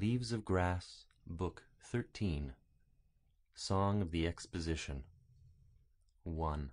Leaves of Grass, Book 13, Song of the Exposition. 1.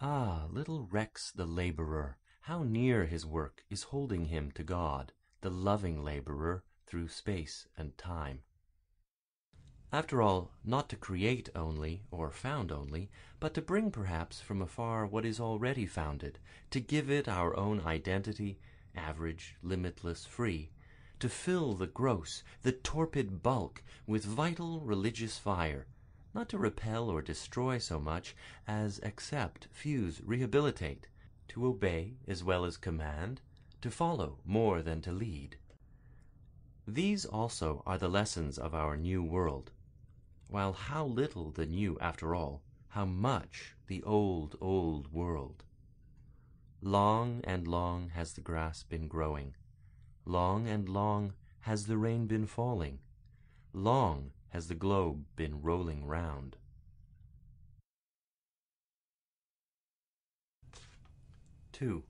Ah, little Rex the laborer, how near his work is holding him to God, the loving laborer, through space and time. After all, not to create only, or found only, but to bring perhaps from afar what is already founded, to give it our own identity, average, limitless, free, to fill the gross, the torpid bulk with vital religious fire, not to repel or destroy so much as accept, fuse, rehabilitate, to obey as well as command, to follow more than to lead. These also are the lessons of our new world. While how little the new, after all, how much the old, old world. Long and long has the grass been growing. Long and long has the rain been falling. Long has the globe been rolling round. 2.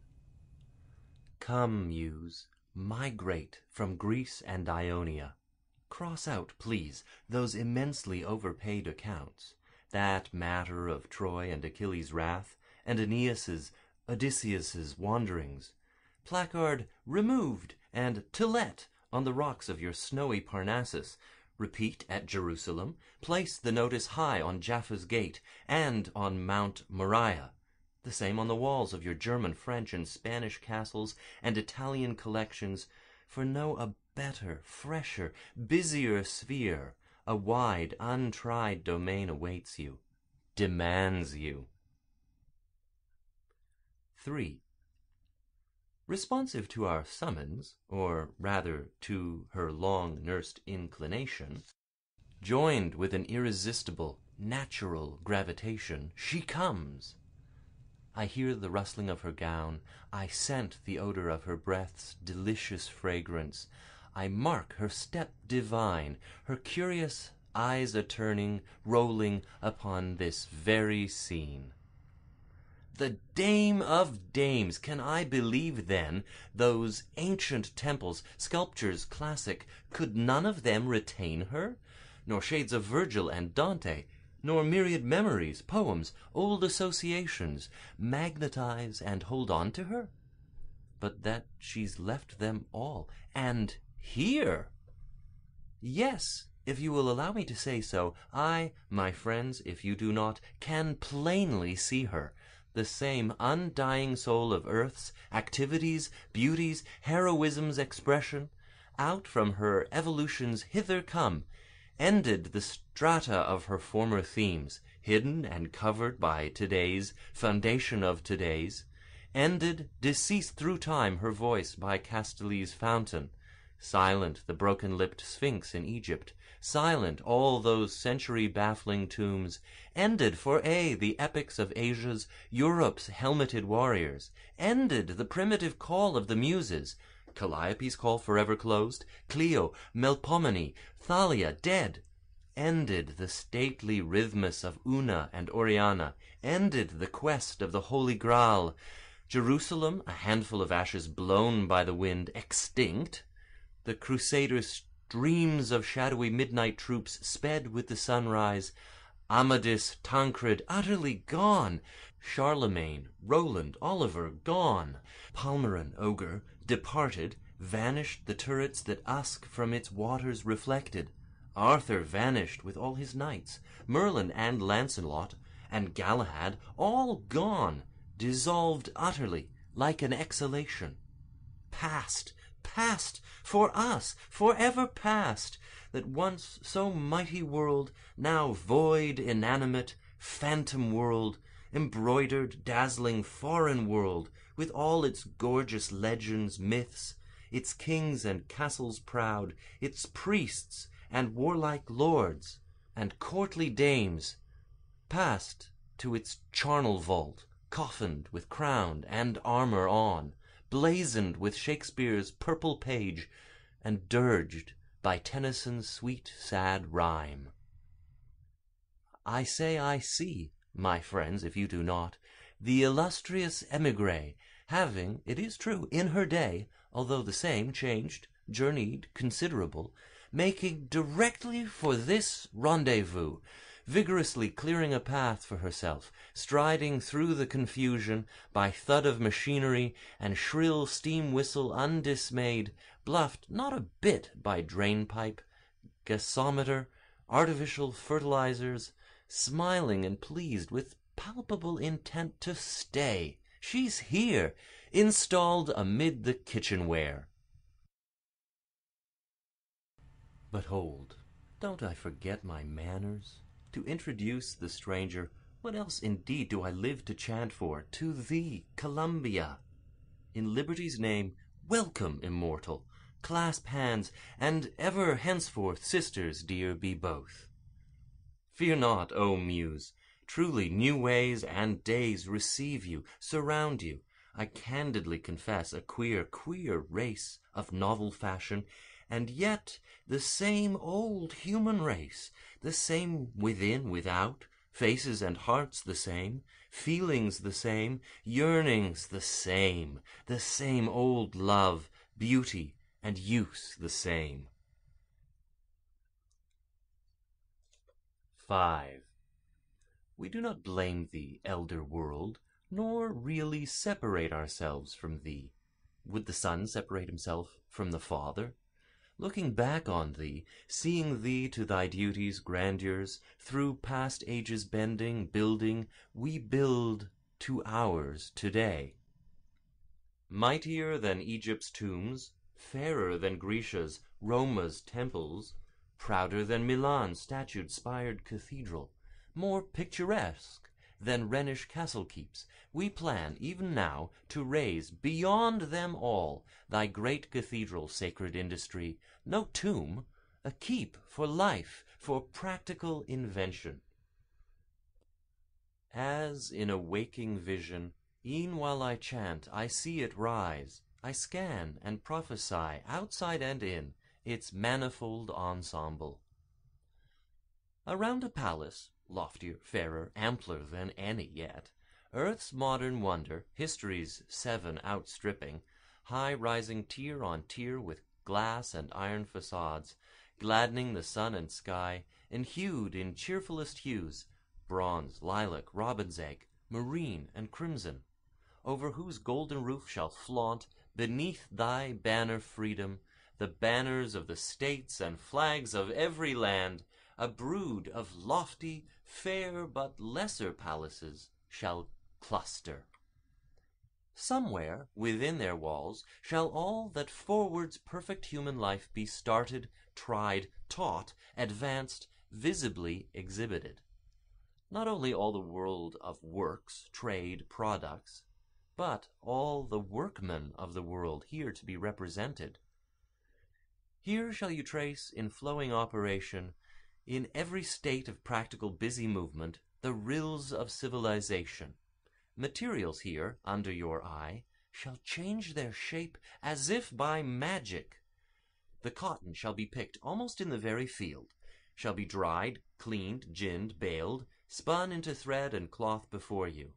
Come, Muse, migrate from Greece and Ionia. Cross out, please, those immensely overpaid accounts, that matter of Troy and Achilles' wrath, and Aeneas's, Odysseus's wanderings. Placard "Removed" and "To Let" on the rocks of your snowy Parnassus. Repeat at Jerusalem. Place the notice high on Jaffa's gate and on Mount Moriah. The same on the walls of your German, French, and Spanish castles and Italian collections, for know a better, fresher, busier sphere, a wide, untried domain awaits you, demands you. 3. Responsive to our summons, or rather to her long-nursed inclination, joined with an irresistible, natural gravitation, she comes. I hear the rustling of her gown, I scent the odor of her breath's delicious fragrance, I mark her step divine, her curious eyes a-turning, rolling upon this very scene. The dame of dames, can I believe then, those ancient temples, sculptures classic, could none of them retain her? Nor shades of Virgil and Dante, nor myriad memories, poems, old associations, magnetize and hold on to her? But that she's left them all, and here! Yes, if you will allow me to say so, I, my friends, if you do not, can plainly see her, the same undying soul of earth's activities, beauties, heroism's expression, out from her evolutions hither come, ended the strata of her former themes, hidden and covered by today's, foundation of today's, ended, deceased through time her voice by Castaly's fountain, silent the broken-lipped Sphinx in Egypt, silent all those century-baffling tombs, ended for aye the epics of Asia's, Europe's helmeted warriors, ended the primitive call of the Muses, Calliope's call forever closed, Clio, Melpomene, Thalia dead, ended the stately rhythmus of Una and Oriana, ended the quest of the Holy Graal, Jerusalem, a handful of ashes blown by the wind, extinct, the Crusaders' dreams of shadowy midnight troops sped with the sunrise, Amadis, Tancred, utterly gone, Charlemagne, Roland, Oliver, gone, Palmerin, Ogre, departed, vanished the turrets that Usk from its waters reflected, Arthur vanished with all his knights, Merlin and Lancelot, and Galahad, all gone, dissolved utterly, like an exhalation, past, past, for us, forever past, that once so mighty world, now void, inanimate, phantom world, embroidered, dazzling, foreign world, with all its gorgeous legends, myths, its kings and castles proud, its priests and warlike lords, and courtly dames, passed to its charnel vault, coffined with crown and armor on, blazoned with Shakespeare's purple page, and dirged by Tennyson's sweet, sad rhyme. I say I see, my friends, if you do not, the illustrious emigre, having, it is true, in her day, although the same changed, journeyed considerable, making directly for this rendezvous, vigorously clearing a path for herself, striding through the confusion, by thud of machinery and shrill steam whistle undismayed, bluffed not a bit by drainpipe, gasometer, artificial fertilizers, smiling and pleased with palpable intent to stay. She's here, installed amid the kitchenware. But hold, don't I forget my manners? To introduce the stranger, what else indeed do I live to chant for, to thee, Columbia? In liberty's name, welcome, immortal! Clasp hands, and ever henceforth sisters dear be both. Fear not, O muse! Truly new ways and days receive you, surround you. I candidly confess a queer race of novel fashion, and yet the same old human race, the same within, without, faces and hearts the same, feelings the same, yearnings the same old love, beauty, and use the same. 5. We do not blame thee, elder world, nor really separate ourselves from thee. Would the son separate himself from the father? Looking back on thee, seeing thee to thy duties, grandeurs, through past ages bending, building, we build to ours today. Mightier than Egypt's tombs, fairer than Grecia's, Roma's temples, prouder than Milan's statued-spired cathedral, more picturesque than Rhenish castle keeps, we plan even now to raise beyond them all thy great cathedral, sacred industry, no tomb, a keep for life, for practical invention. As in a waking vision, e'en while I chant, I see it rise, I scan and prophesy, outside and in, its manifold ensemble. Around a palace, loftier, fairer, ampler than any yet, Earth's modern wonder, history's 7 outstripping, high rising tier on tier with glass and iron facades, gladdening the sun and sky, enhued in cheerfulest hues, bronze, lilac, robin's egg, marine and crimson, over whose golden roof shall flaunt, beneath thy banner freedom, the banners of the states and flags of every land, a brood of lofty, fair but lesser palaces shall cluster. Somewhere within their walls shall all that forwards perfect human life be started, tried, taught, advanced, visibly exhibited. Not only all the world of works, trade, products, but all the workmen of the world here to be represented. Here shall you trace in flowing operation, in every state of practical busy movement, the rills of civilization. Materials here, under your eye, shall change their shape as if by magic. The cotton shall be picked almost in the very field, shall be dried, cleaned, ginned, baled, spun into thread and cloth before you.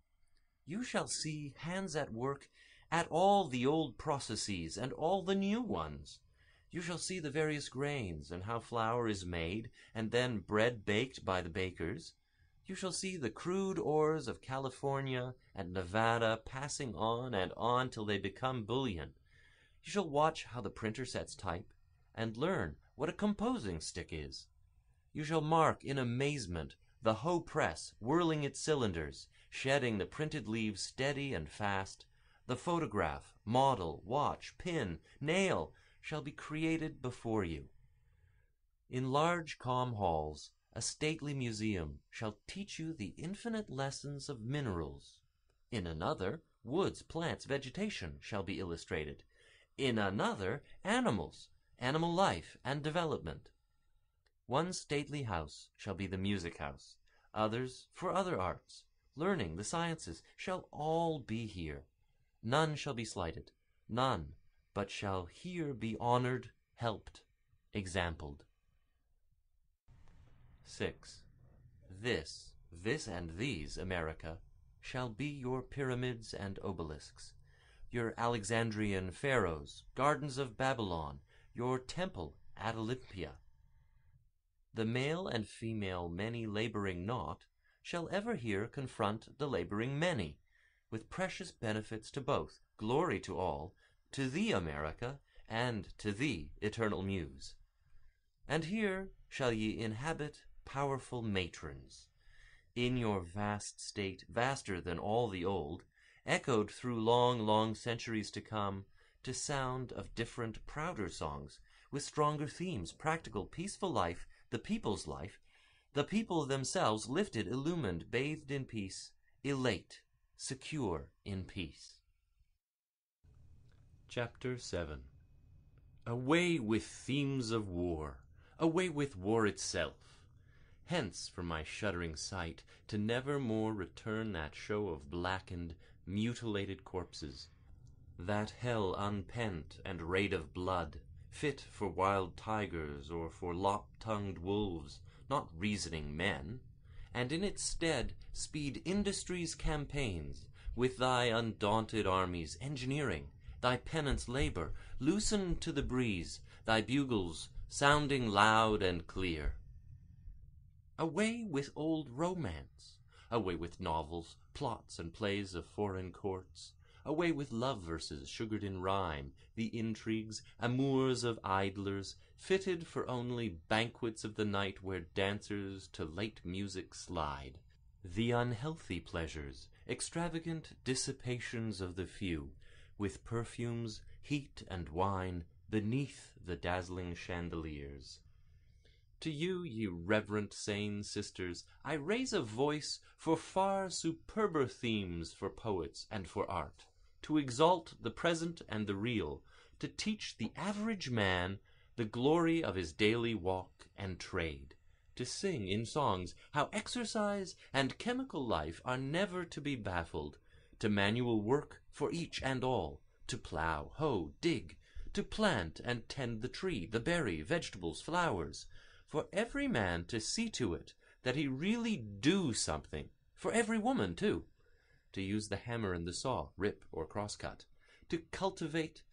You shall see hands at work at all the old processes and all the new ones. You shall see the various grains, and how flour is made, and then bread baked by the bakers. You shall see the crude ores of California and Nevada passing on and on till they become bullion. You shall watch how the printer sets type, and learn what a composing stick is. You shall mark in amazement the hoe press whirling its cylinders, shedding the printed leaves steady and fast. The photograph, model, watch, pin, nail, shall be created before you. In large calm halls, a stately museum shall teach you the infinite lessons of minerals. In another, woods, plants, vegetation shall be illustrated. In another, animals, animal life and development. One stately house shall be the music house, others for other arts. Learning, the sciences, shall all be here. None shall be slighted, none but shall here be honored, helped, exampled. 6. This and these, America, shall be your pyramids and obelisks, your Alexandrian pharaohs, gardens of Babylon, your temple at Olympia. The male and female many laboring not shall ever here confront the laboring many, with precious benefits to both, glory to all, to thee, America, and to thee, eternal muse. And here shall ye inhabit powerful matrons, in your vast state, vaster than all the old, echoed through long, long centuries to come, to sound of different, prouder songs, with stronger themes, practical, peaceful life, the people's life, the people themselves lifted, illumined, bathed in peace, elate, secure in peace. Chapter 7. Away with themes of war, away with war itself. Hence from my shuddering sight, to never more return that show of blackened, mutilated corpses, that hell unpent and raid of blood, fit for wild tigers or for lop-tongued wolves, not reasoning men, and in its stead speed industry's campaigns, with thy undaunted armies engineering, thy pennants labor, loosen to the breeze, thy bugles sounding loud and clear. Away with old romance, away with novels, plots and plays of foreign courts, away with love verses sugared in rhyme, the intrigues, amours of idlers, fitted for only banquets of the night where dancers to late music slide, the unhealthy pleasures, extravagant dissipations of the few, with perfumes, heat and wine, beneath the dazzling chandeliers. To you, ye reverent sane sisters, I raise a voice for far superber themes for poets and for art, to exalt the present and the real, to teach the average man the glory of his daily walk and trade, to sing in songs how exercise and chemical life are never to be baffled, to manual work for each and all, to plough, hoe, dig, to plant and tend the tree, the berry, vegetables, flowers, for every man to see to it that he really do something, for every woman too, to use the hammer and the saw, rip or crosscut, to cultivate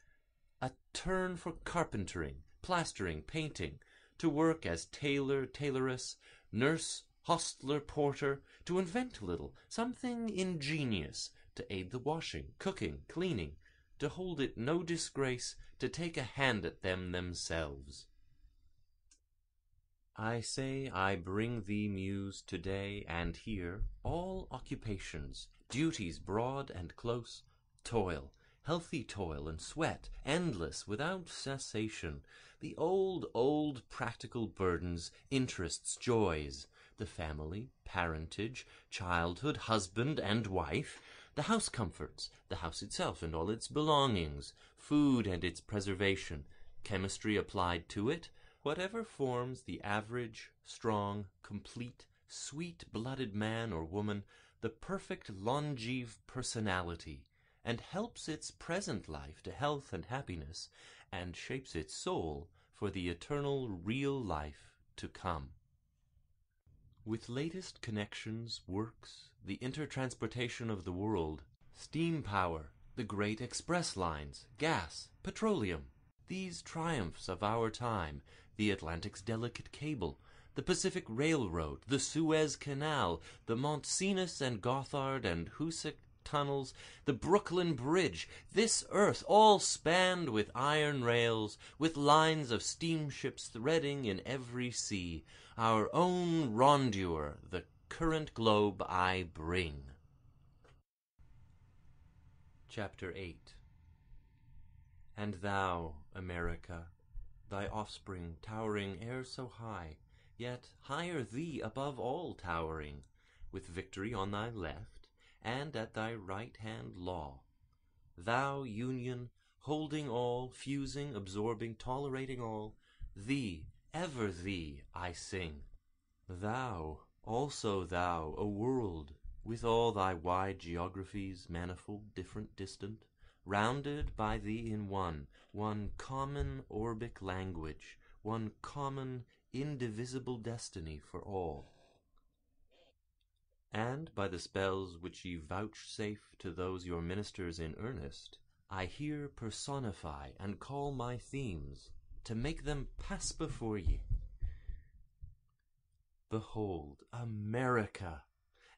a turn for carpentering, plastering, painting, to work as tailor, tailoress, nurse, hostler, porter, to invent a little, something ingenious, to aid the washing, cooking, cleaning, to hold it no disgrace, to take a hand at them themselves. I say I bring thee, Muse, today and here, all occupations, duties broad and close, toil, healthy toil and sweat, endless, without cessation, the old, old practical burdens, interests, joys, the family, parentage, childhood, husband and wife, the house comforts, the house itself and all its belongings, food and its preservation, chemistry applied to it, whatever forms the average, strong, complete, sweet-blooded man or woman, the perfect longive personality, and helps its present life to health and happiness, and shapes its soul for the eternal real life to come. With latest connections, works, the intertransportation of the world, steam power, the great express lines, gas, petroleum, these triumphs of our time, the Atlantic's delicate cable, the Pacific Railroad, the Suez Canal, the Montcenis and Gothard and Hoosick tunnels, the Brooklyn Bridge, this earth all spanned with iron rails, with lines of steamships threading in every sea, our own rondeur, the current globe I bring. Chapter 8. And thou, America, thy offspring towering e'er so high, yet higher thee above all towering, with victory on thy left, and at thy right hand law. Thou, union, holding all, fusing, absorbing, tolerating all, thee, ever thee, I sing. Thou, also thou, a world, with all thy wide geographies, manifold, different, distant, rounded by thee in one common orbic language, one common indivisible destiny for all. And by the spells which ye vouchsafe to those your ministers in earnest, I here personify and call my themes, to make them pass before ye. Behold, America!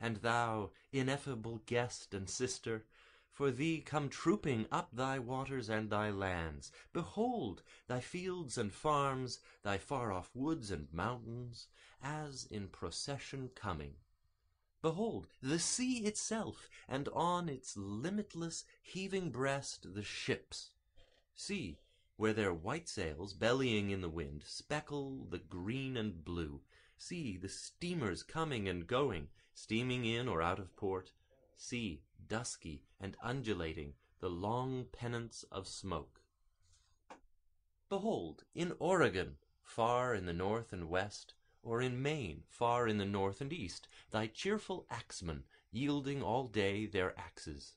And thou, ineffable guest and sister, for thee come trooping up thy waters and thy lands. Behold thy fields and farms, thy far-off woods and mountains, as in procession coming. Behold the sea itself, and on its limitless heaving breast the ships. See, where their white sails, bellying in the wind, speckle the green and blue. See the steamers coming and going, steaming in or out of port. See, dusky and undulating, the long pennants of smoke. Behold, in Oregon, far in the north and west, or in Maine, far in the north and east, thy cheerful axemen, yielding all day their axes.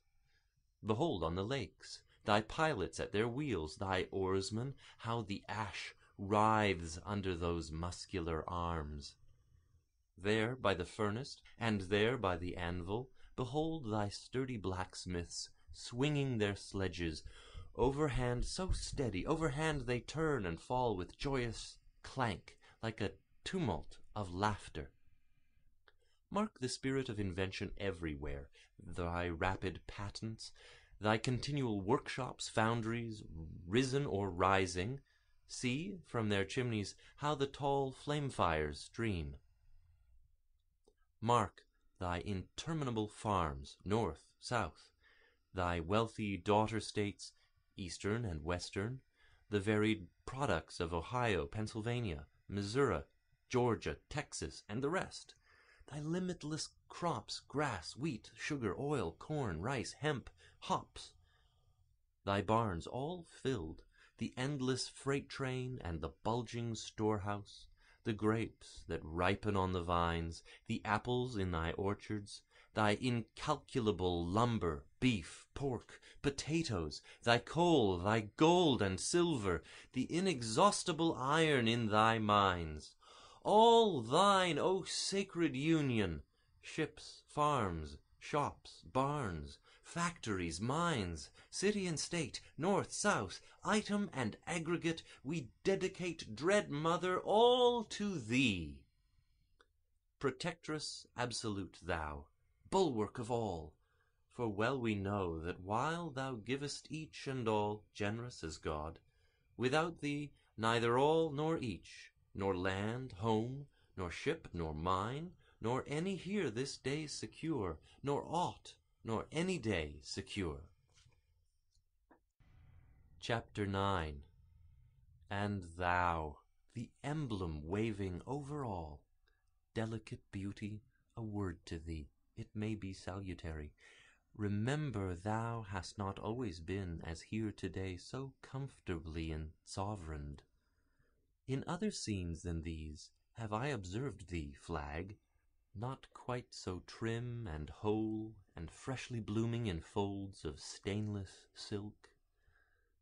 Behold on the lakes, thy pilots at their wheels, thy oarsmen, how the ash writhes under those muscular arms. There by the furnace, and there by the anvil, behold thy sturdy blacksmiths swinging their sledges, overhand so steady, overhand they turn and fall with joyous clank, like a tumult of laughter. Mark the spirit of invention everywhere, thy rapid patents, thy continual workshops, foundries, risen or rising. See, from their chimneys, how the tall flame-fires stream. Mark thy interminable farms, north, south, thy wealthy daughter-states, eastern and western, the varied products of Ohio, Pennsylvania, Missouri, Georgia, Texas, and the rest, thy limitless crops, grass, wheat, sugar, oil, corn, rice, hemp, hops, thy barns all filled, the endless freight train and the bulging storehouse, the grapes that ripen on the vines, the apples in thy orchards, thy incalculable lumber, beef, pork, potatoes, thy coal, thy gold and silver, the inexhaustible iron in thy mines, all thine, O sacred union, ships, farms, shops, barns, factories, mines, city and state, north, south, item and aggregate, we dedicate, dread mother, all to thee. Protectress absolute thou, bulwark of all, for well we know that while thou givest each and all, generous as God, without thee neither all nor each, nor land, home, nor ship, nor mine, nor any here this day secure, nor aught, nor any day secure. Chapter 9. And thou, the emblem waving over all, delicate beauty, a word to thee, it may be salutary. Remember thou hast not always been, as here today, so comfortably and sovereigned. In other scenes than these have I observed thee, flag, not quite so trim and whole and freshly blooming in folds of stainless silk,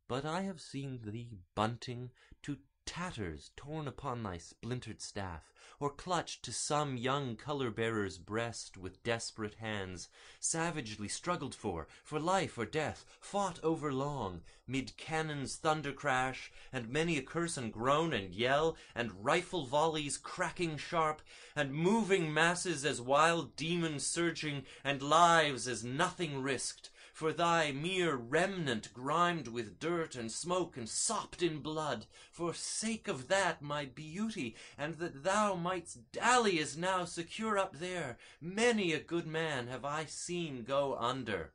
but I have seen thee bunting to tatters torn upon thy splintered staff, or clutched to some young color-bearer's breast with desperate hands, savagely struggled for life or death, fought over long, mid cannon's thunder-crash, and many a curse and groan and yell, and rifle volleys cracking sharp, and moving masses as wild demons surging, and lives as nothing risked, for thy mere remnant grimed with dirt and smoke and sopped in blood, for sake of that my beauty, and that thou mightst dally as now secure up there, many a good man have I seen go under.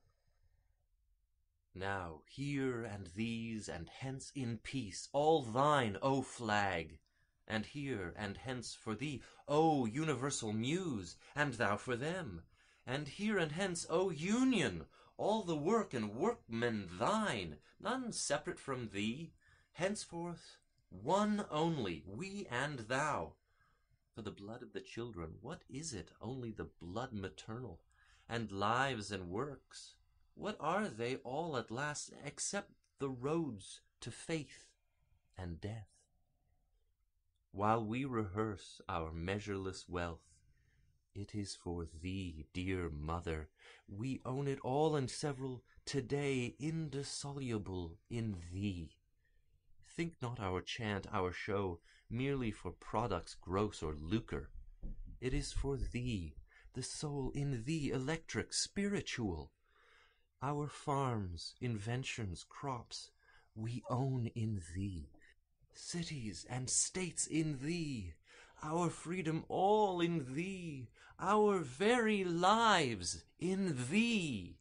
Now here and these and hence in peace, all thine, O flag, and here and hence for thee, O universal muse, and thou for them, and here and hence, O union, all the work and workmen thine, none separate from thee, henceforth one only, we and thou. For the blood of the children, what is it only the blood maternal? And lives and works, what are they all at last except the roads to faith and death? While we rehearse our measureless wealth, it is for thee, dear mother, we own it all and several, today indissoluble in thee. Think not our chant, our show, merely for products gross or lucre. It is for thee, the soul in thee, electric, spiritual. Our farms, inventions, crops, we own in thee. Cities and states in thee, our freedom all in thee, our very lives in thee.